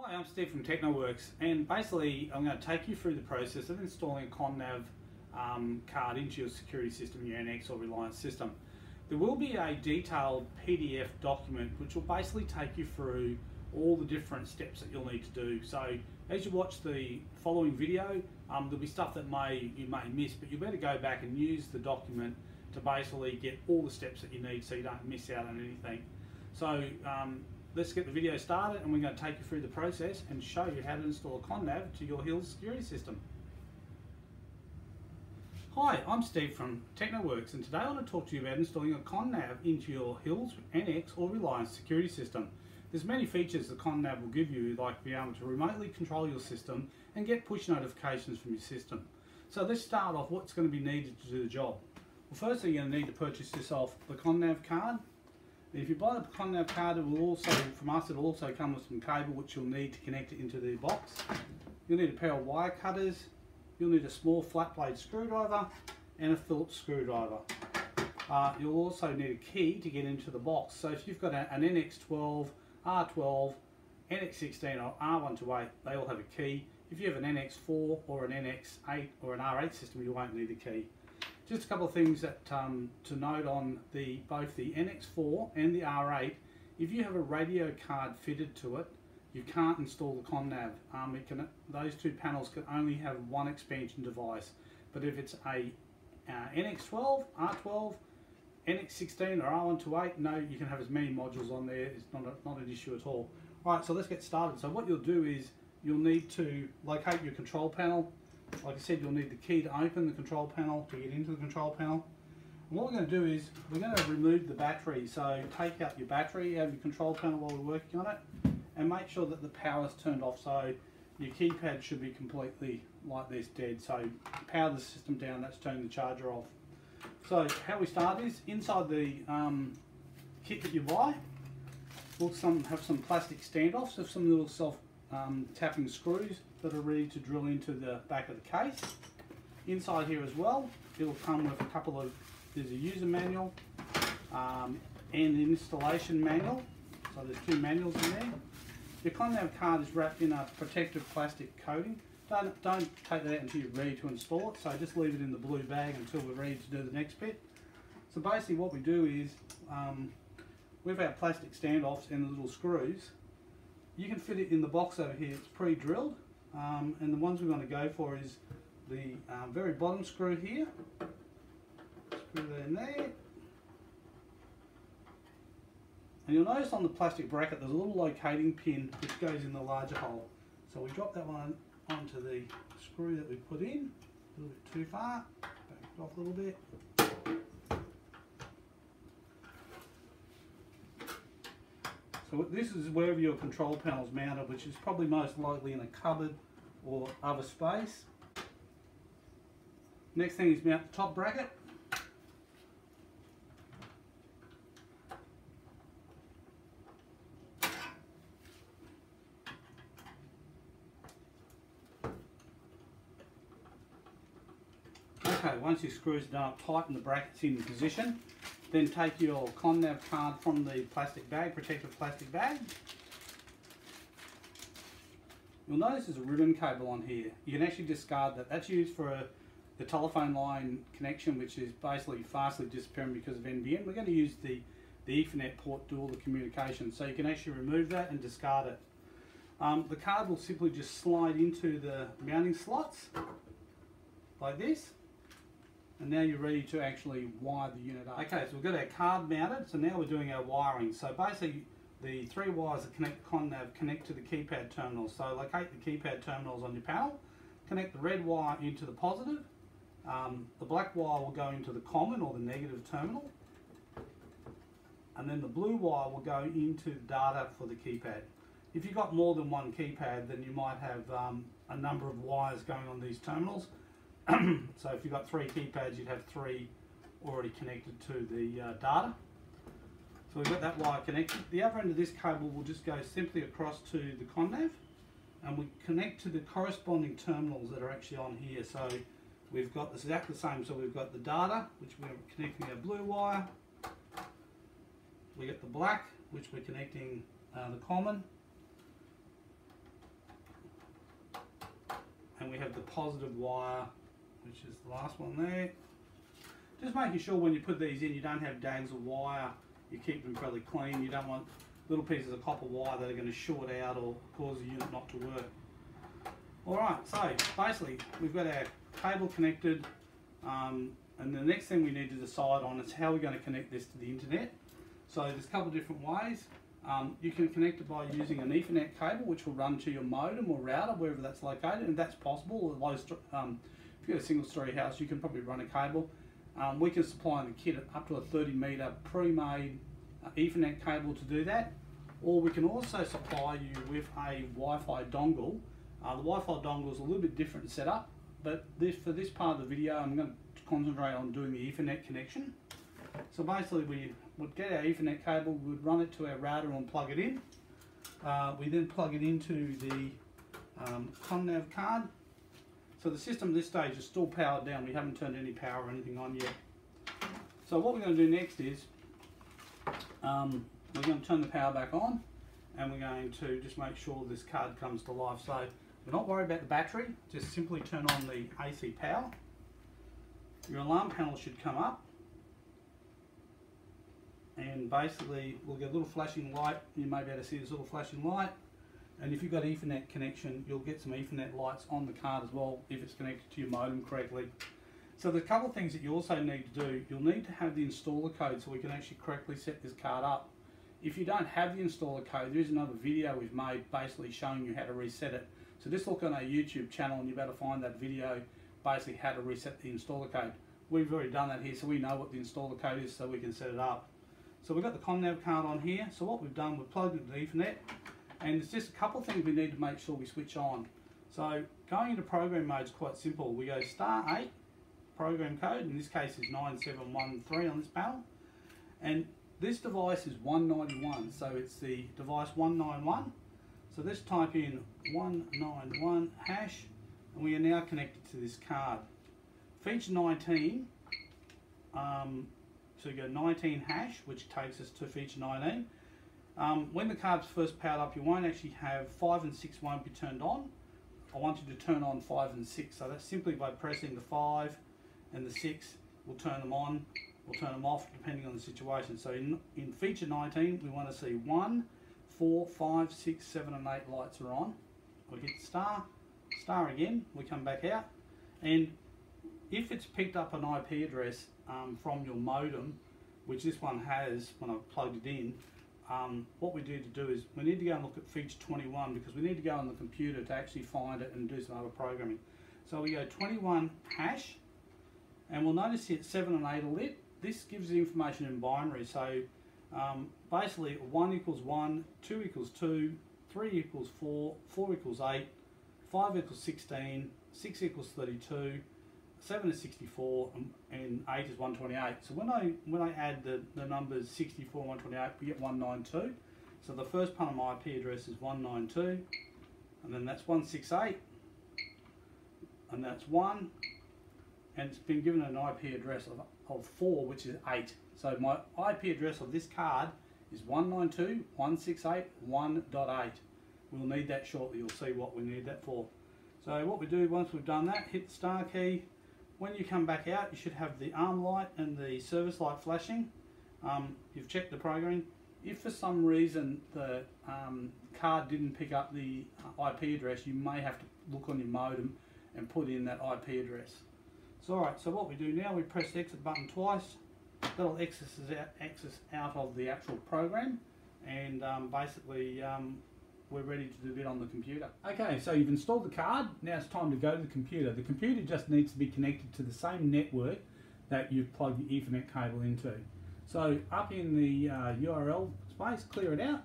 Hi, I'm Steve from Technoworx, and basically I'm going to take you through the process of installing a ComNav card into your security system, your NX or Reliance system. There will be a detailed PDF document which will basically take you through all the different steps that you'll need to do. So as you watch the following video, there'll be stuff that you may miss, but you better go back and use the document to basically get all the steps that you need so you don't miss out on anything. So let's get the video started, and we're going to take you through the process and show you how to install ComNav to your Hills security system. Hi, I'm Steve from Technoworx, and today I want to talk to you about installing a ComNav into your Hills, NX or Reliance security system. There's many features the ComNav will give you, like being able to remotely control your system and get push notifications from your system. So let's start off what's going to be needed to do the job. Well, firstly, you're going to need to purchase yourself the ComNav card. If you buy the ComNav card, it will also, from us, it will also come with some cable which you'll need to connect it into the box. You'll need a pair of wire cutters, you'll need a small flat blade screwdriver and a Phillips screwdriver. You'll also need a key to get into the box. So if you've got an NX12, R12, NX16 or R128, they all have a key. If you have an NX4 or an NX8 or an R8 system, you won't need a key. Just a couple of things that to note on both the NX4 and the R8, if you have a radio card fitted to it, you can't install the ComNav. Those two panels can only have one expansion device. But if it's a NX12, R12, NX16 or R128, no, you can have as many modules on there. It's not an issue at all. Alright, so let's get started. So what you'll do is you'll need to locate your control panel. Like I said, you'll need the key to open the control panel, to get into the control panel. And what we're going to do is, we're going to remove the battery. So take out your battery out of your control panel while we're working on it, and make sure that the power's turned off. So your keypad should be completely like this, dead. So power the system down, that's turning the charger off. So how we start is, inside the kit that you buy, we'll have some plastic standoffs of some little self-tapping screws that are ready to drill into the back of the case. Inside here as well, it'll come with a couple of, there's a user manual and an installation manual. So there's two manuals in there. Your ComNav card is wrapped in a protective plastic coating. Don't take that out until you're ready to install it, so just leave it in the blue bag until we're ready to do the next bit. So basically what we do is, with our plastic standoffs and the little screws, you can fit it in the box over here. It's pre-drilled, and the ones we want to go for is the very bottom screw here. Screw that in there. And you'll notice on the plastic bracket there's a little locating pin which goes in the larger hole. So we drop that one onto the screw that we put in, a little bit too far, back it off a little bit. So this is wherever your control panel is mounted, which is probably most likely in a cupboard or other space. Next thing is mount the top bracket. Okay, once your screws are done, tighten the brackets into position. Then take your ComNav card from the plastic bag, protective plastic bag. You'll notice there's a ribbon cable on here. You can actually discard that. That's used for the telephone line connection, which is basically fastly disappearing because of NBN. We're going to use the Ethernet port to do all the communication, so you can actually remove that and discard it. The card will simply just slide into the mounting slots, like this. And now you're ready to actually wire the unit up. Okay, so we've got our card mounted, so now we're doing our wiring. So basically, the three wires that connect the ComNav connect to the keypad terminals. So locate the keypad terminals on your panel, connect the red wire into the positive, the black wire will go into the common or the negative terminal, and then the blue wire will go into data for the keypad. If you've got more than one keypad, then you might have a number of wires going on these terminals. So if you've got three keypads, you'd have three already connected to the data. So we've got that wire connected. The other end of this cable will just go simply across to the ComNav, and we connect to the corresponding terminals that are actually on here. So we've got exactly the same. So we've got the data, which we're connecting our blue wire. We get the black, which we're connecting the common. then we have the positive wire, which is the last one there. Just making sure when you put these in, you don't have dags of wire. You keep them fairly clean. You don't want little pieces of copper wire that are going to short out or cause the unit not to work. Alright, so basically we've got our cable connected, and the next thing we need to decide on is how we're going to connect this to the internet. So there's a couple of different ways. You can connect it by using an Ethernet cable, which will run to your modem or router, wherever that's located, and that's possible. If you've got a single-story house, you can probably run a cable. We can supply in the kit up to a 30-metre pre-made Ethernet cable to do that, or we can also supply you with a Wi-Fi dongle. The Wi-Fi dongle is a little bit different setup, but for this part of the video, I'm going to concentrate on doing the Ethernet connection. So basically, we would get our Ethernet cable, we would run it to our router and plug it in. We then plug it into the ComNav card. So the system at this stage is still powered down. We haven't turned any power or anything on yet. So what we're going to do next is we're going to turn the power back on, and we're going to just make sure this card comes to life. So we're not worried about the battery, just simply turn on the AC power. Your alarm panel should come up, and basically we'll get a little flashing light. You may be able to see this little flashing light, and if you've got Ethernet connection, you'll get some Ethernet lights on the card as well if it's connected to your modem correctly. So there's a couple of things that you also need to do. You'll need to have the installer code so we can actually correctly set this card up. If you don't have the installer code, there is another video we've made basically showing you how to reset it. So just look on our YouTube channel and you'll be able to find that video, basically how to reset the installer code. We've already done that here, so we know what the installer code is so we can set it up. So we've got the ComNav card on here. So what we've done, we've plugged into the Ethernet, and there's just a couple of things we need to make sure we switch on. So going into program mode is quite simple. We go *8, program code, in this case is 9713 on this panel, and this device is 191, so it's the device 191. So let's type in 191 hash, and we are now connected to this card. Feature 19, so you go 19 hash, which takes us to feature 19. When the card's first powered up, you won't actually have 5 and 6 won't be turned on. I want you to turn on 5 and 6, so that's simply by pressing the 5 and the 6, we'll turn them on, we'll turn them off depending on the situation. So in feature 19, we want to see 1, 4, 5, 6, 7 and 8 lights are on. We hit star again, we come back out, and if it's picked up an IP address from your modem, which this one has when I've plugged it in, what we need to do is we need to go and look at feature 21, because we need to go on the computer to actually find it and do some other programming. So we go 21 hash, and we'll notice here 7 and 8 are lit. This gives the information in binary, so basically 1 equals 1, 2 equals 2, 3 equals 4, 4 equals 8, 5 equals 16, 6 equals 32, 7 is 64, and 8 is 128. So when I add the numbers 64 and 128, we get 192. So the first part of my IP address is 192, and then that's 168, and that's 1, and it's been given an IP address of 4, which is 8. So my IP address of this card is 192.168.1.8. We'll need that shortly, you'll see what we need that for. So what we do once we've done that, hit the star key. When you come back out, you should have the ARM light and the service light flashing. You've checked the programming. If for some reason the card didn't pick up the IP address, you may have to look on your modem and put in that IP address. So alright, so what we do now, we press the exit button twice. That'll exit out of the actual program, and basically we're ready to do it on the computer. Okay, so you've installed the card, now it's time to go to the computer. The computer just needs to be connected to the same network that you've plugged the Ethernet cable into. So up in the URL space, clear it out,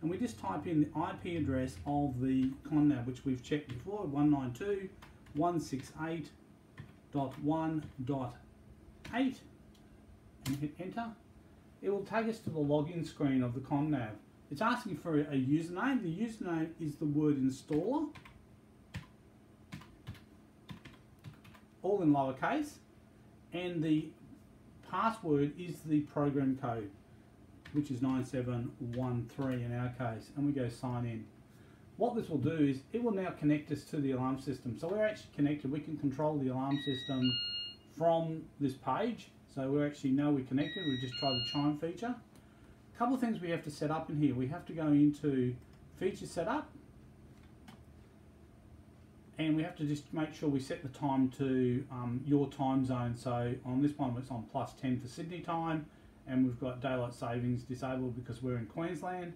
and we just type in the IP address of the ComNav, which we've checked before, 192.168.1.8, and hit enter. It will take us to the login screen of the ComNav. It's asking for a username. The username is the word installer, all in lowercase, and the password is the program code, which is 9713 in our case, and we go sign in. What this will do is it will now connect us to the alarm system. So we're actually connected. We can control the alarm system from this page. So we actually know we're connected. We'll just try the chime feature. A couple of things we have to set up in here. We have to go into feature setup, and we have to just make sure we set the time to your time zone. So on this one it's on +10 for Sydney time, and we've got daylight savings disabled because we're in Queensland.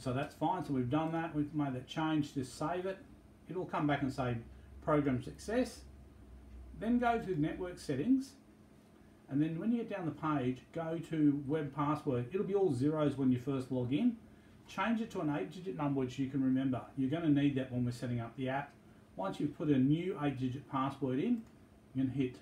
So that's fine. So we've done that. We've made that change. Just save it. It'll come back and say program success. Then go to network settings, and then when you get down the page, go to web password. It'll be all zeros when you first log in. Change it to an 8-digit number which you can remember. You're going to need that when we're setting up the app. Once you've put a new 8-digit password in, you can hit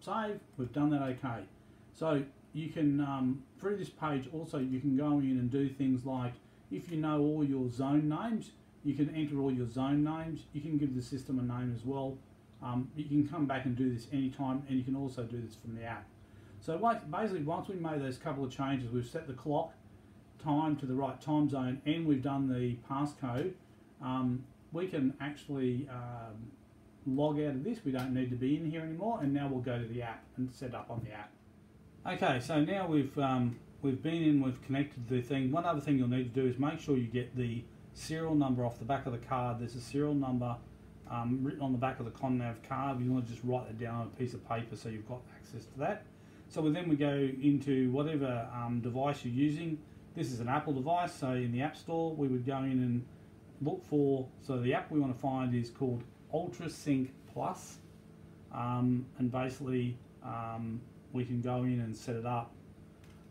save. We've done that. Okay. So you can, through this page also, you can go in and do things like, if you know all your zone names, you can enter all your zone names. You can give the system a name as well. You can come back and do this anytime, and you can also do this from the app. So basically, once we made those couple of changes, we've set the clock time to the right time zone, and we've done the passcode, we can actually log out of this. We don't need to be in here anymore, and now we'll go to the app and set up on the app. Okay, so now we've been in, we've connected the thing. One other thing you'll need to do is make sure you get the serial number off the back of the card. There's a serial number written on the back of the ComNav card. You want to just write that down on a piece of paper so you've got access to that. So then we go into whatever device you're using. This is an Apple device, so in the App Store we would go in and look for, so the app we want to find is called UltraSync Plus, and basically we can go in and set it up.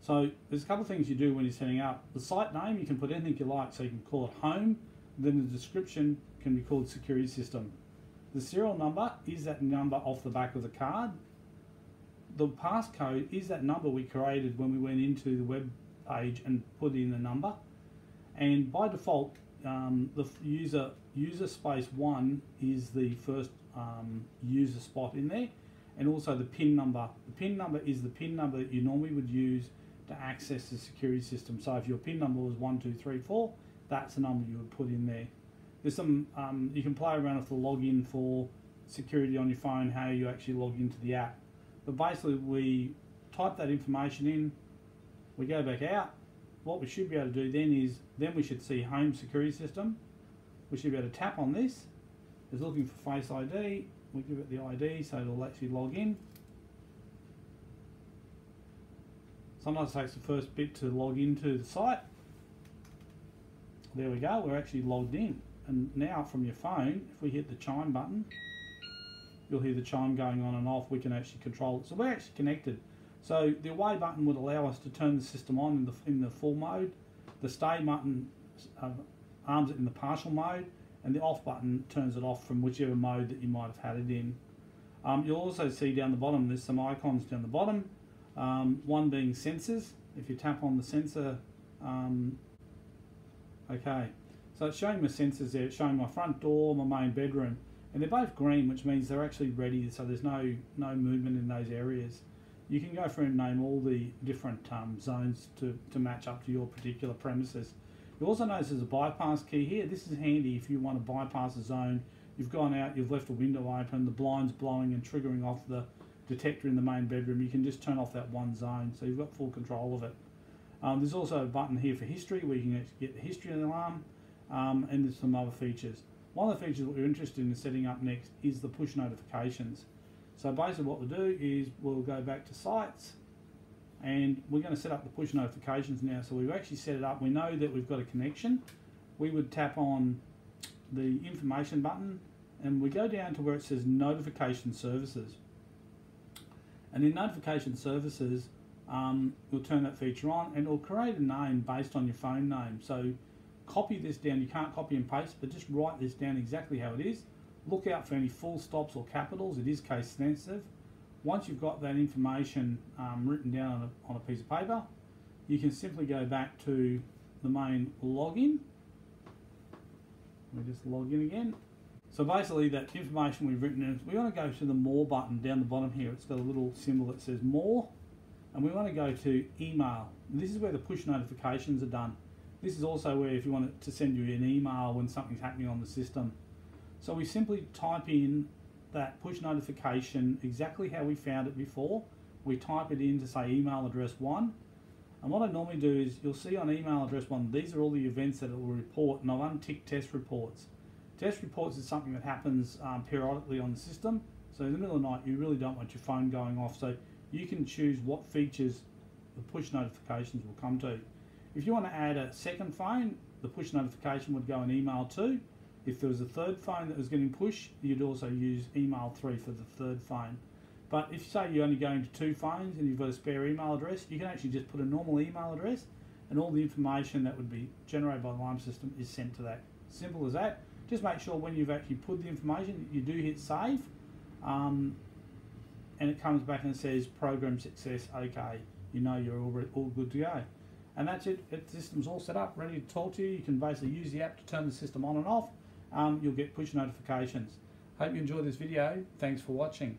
So there's a couple of things you do when you're setting up. The site name, you can put anything you like, so you can call it home, then the description can be called security system. The serial number is that number off the back of the card. The passcode is that number we created when we went into the web page and put in the number, and by default the user space 1 is the first user spot in there, and also the PIN number. The PIN number is the PIN number that you normally would use to access the security system. So if your PIN number was 1234, that's the number you would put in there. There's some you can play around with the login for security on your phone, how you actually log into the app, but basically we type that information in. We go back out. What we should be able to do then is, then we should see home security system. We should be able to tap on this. It's looking for Face ID. We give it the ID so it'll actually log in. Sometimes it takes the first bit to log into the site. There we go, we're actually logged in. And now from your phone, if we hit the chime button, you'll hear the chime going on and off. We can actually control it. So we're actually connected. So the away button would allow us to turn the system on in the full mode. The stay button arms it in the partial mode, and the off button turns it off from whichever mode that you might have had it in. You'll also see down the bottom, there's some icons down the bottom, one being sensors. If you tap on the sensor, okay. So it's showing my sensors there, it's showing my front door, my main bedroom, and they're both green, which means they're actually ready, so there's no movement in those areas. You can go through and name all the different zones to match up to your particular premises. You'll also notice there's a bypass key here. This is handy if you want to bypass a zone. You've gone out, you've left a window open, the blind's blowing and triggering off the detector in the main bedroom. You can just turn off that one zone, so you've got full control of it. There's also a button here for history, where you can get the history of the alarm, and there's some other features. One of the features that we're interested in setting up next is the push notifications. So basically what we'll do is we'll go back to sites, and we're going to set up the push notifications now. So we've actually set it up. We know that we've got a connection. We would tap on the information button, and we go down to where it says notification services. And in notification services, we'll turn that feature on, and it'll create a name based on your phone name. So copy this down. You can't copy and paste, but just write this down exactly how it is. Look out for any full stops or capitals. It is case sensitive. Once you've got that information written down on a piece of paper, you can simply go back to the main login. We just log in again. So basically that information we've written in, we want to go to the more button down the bottom here. It's got a little symbol that says more, and we want to go to email. And this is where the push notifications are done. This is also where if you want it to send you an email when something's happening on the system. So we simply type in that push notification exactly how we found it before. We type it in to say email address 1. And what I normally do is, you'll see on email address 1, these are all the events that it will report, and I've unticked test reports. Test reports is something that happens periodically on the system. So in the middle of the night, you really don't want your phone going off. So you can choose what features the push notifications will come to. If you want to add a second phone, the push notification would go in email 2. If there was a third phone that was getting pushed, you'd also use email 3 for the third phone. But if, say, you're only going to 2 phones and you've got a spare email address, you can actually just put a normal email address, and all the information that would be generated by the alarm system is sent to that. Simple as that. Just make sure when you've actually put the information, you do hit save, and it comes back and says program success, okay. You know you're all good to go. And that's it. The system's all set up, ready to talk to you. You can basically use the app to turn the system on and off. You'll get push notifications. Hope you enjoyed this video. Thanks for watching.